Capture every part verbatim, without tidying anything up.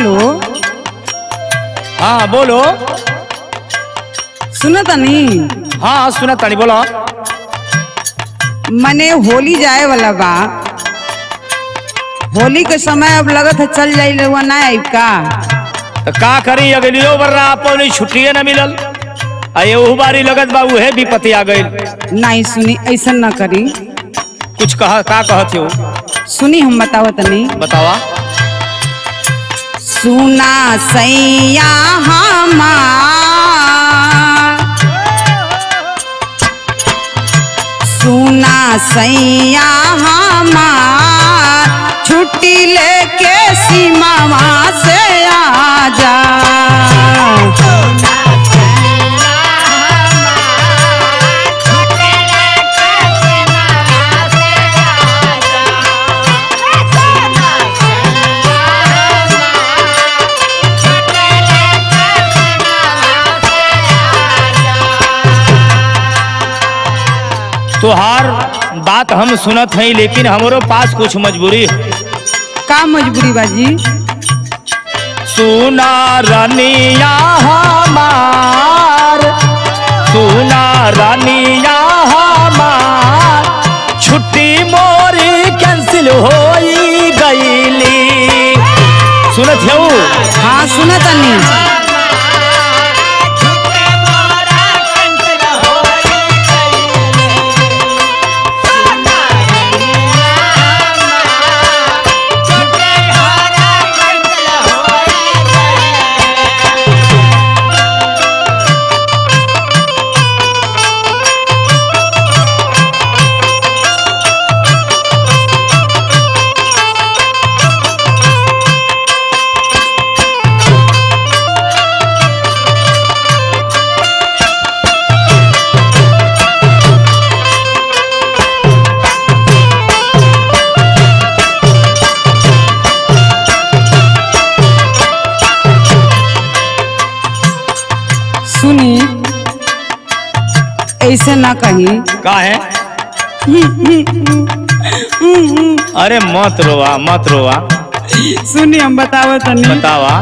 Hello, हाँ बोलो। सुना तनी? हाँ सुना तनी, बोलो। मने होली जाए वाला बा, होली के समय अब लगत है चल जाए लोग ना आइब का। तो का करी, अगलियो बर्रा आपने छुट्टियां ना मिलल, अये उबारी लगत बाबू है भी पति आ गए। नहीं सुनी, ऐसा ना करी। कुछ कहा, का कहते हो? सुनी हम बतावा तनी। बतावा। सुना सैया हमार, सुना सैया हमार, छुट्टी लेके सीमावा से आजा। तुहार बात हम सुनत हैं, लेकिन हमारो पास कुछ मजबूरी है। का मजबूरी बाजी? सुना रानिया हमार, सुना रानिया हमार, छुट्टी मोरी कैंसिल हो गईली। सुनत है? हाँ सुनत नहीं। ऐसे ना कहीं। का है? अरे मत रोवा, मत रोवा। सुनी हम बतावा तनी। बतावा।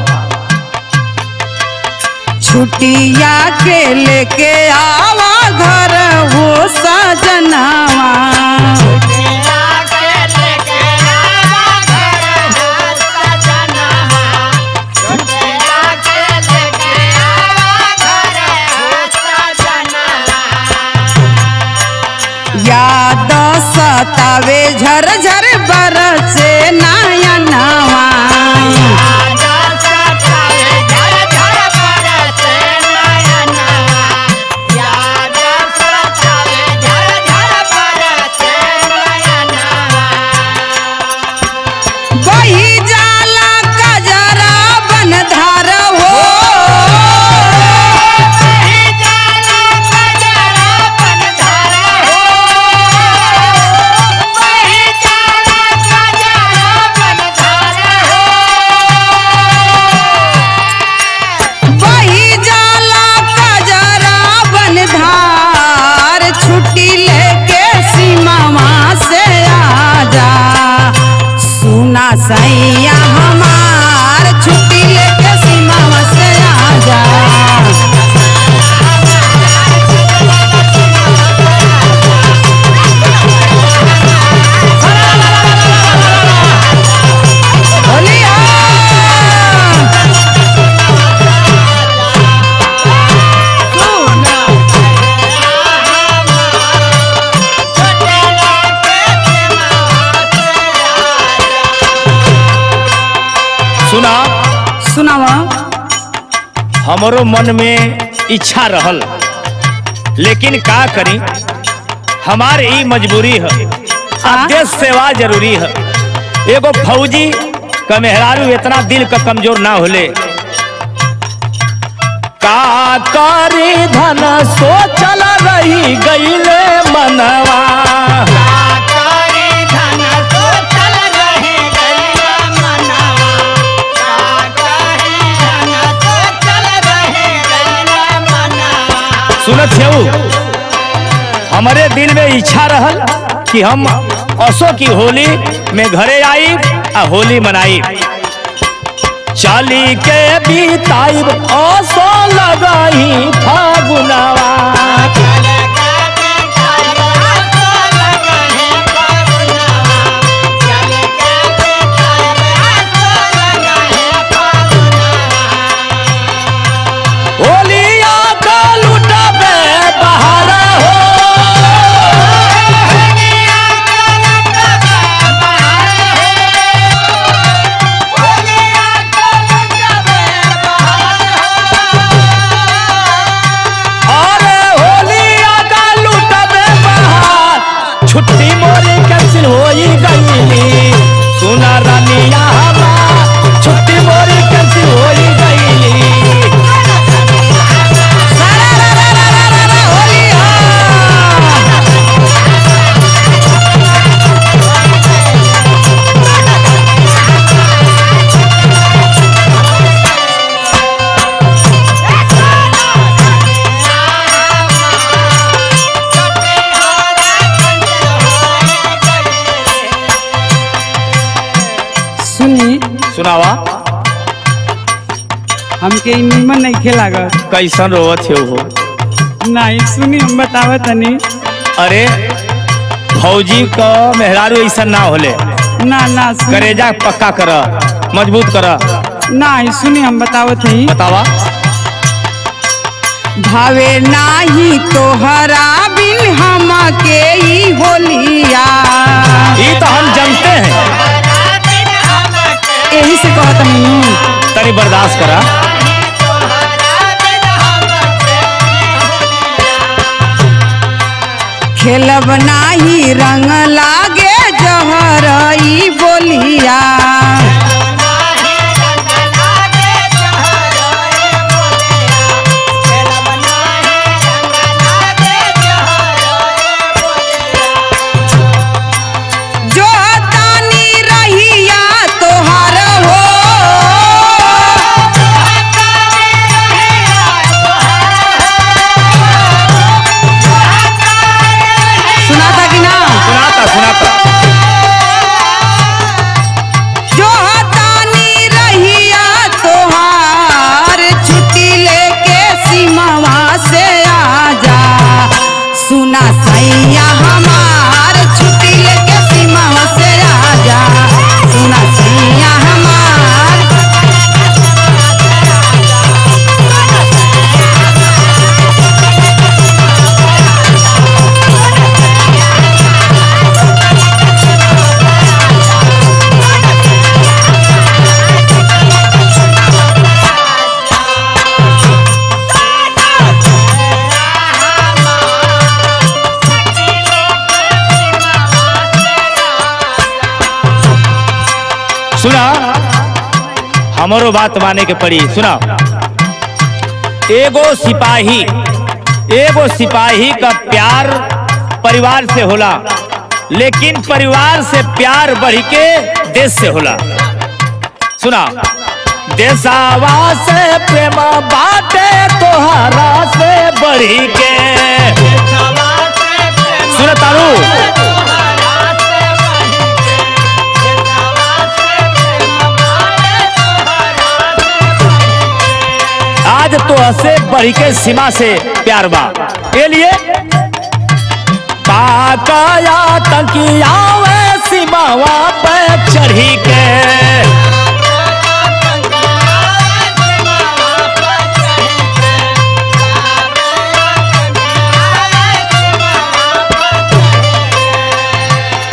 छुट्टिया के लेके आवा घर हो सजनावा, याद सतावे झर झर बरसे नया नवा। सैया हमार, छुट्टी लेके सीमावा से आजा। सुना? सुनावा। हमारो मन में इच्छा रहल, लेकिन का करी, हमारे ई मजबूरी है। देश सेवा जरूरी है। एगो फौजी का मेहरारू इतना दिल का कमजोर ना होले। का करी धन सोचल रही गईले मनवा, हमारे दिल में इच्छा रहल कि हम असो की होली में घरे आई आ होली मनाई। चली के बीताइब आसो लगाई फागुनवा, सुनावा हमके निमन नहीं खेला गा। कैसन रोवत है वो? नहीं सुनी हम बतावत नहीं। अरे भौजी का मेहरारू ऐसा ना होले, ना ना करेजा पक्का कर, मजबूत कर। नहीं सुनी हम बतावत नहीं। बतावा भावे नाही तोहरा बिन हमके ई होलिया, ये तो हम जानते हैं, यही से कहता हूँ तनी बर्दाश्त करा। खेलब नाही रंग लागे जहरई बोलिया, सुना हमारो बात माने के पड़ी। सुना एगो सिपाही, एगो सिपाही का प्यार परिवार से होला, लेकिन परिवार से प्यार बढ़ के देश से होला। सुना देशावा से प्रेम बाटे तोहरा से बढ़ी के, सुना तारू तो हसे बढ़ी के सीमा से प्यार बा, ये लिए पाकाया तंकियावे सीमावा पे चढ़ी के,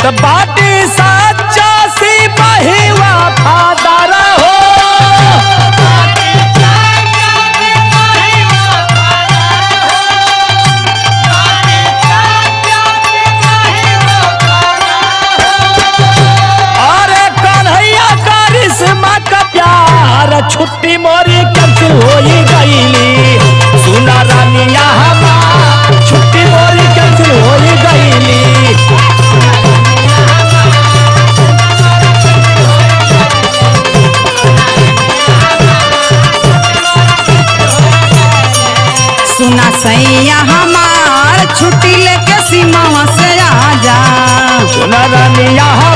तब बाटी सच्चा सिपाही वफादार हो। छुट्टी मोरी कैंसिल हो गईली, सुना रानिया हमार छुट्टी मोरी कैंसिल हो गईली। सुना सैया हमार छुट्टी लेके सीमा से आ जा, सुना रानिया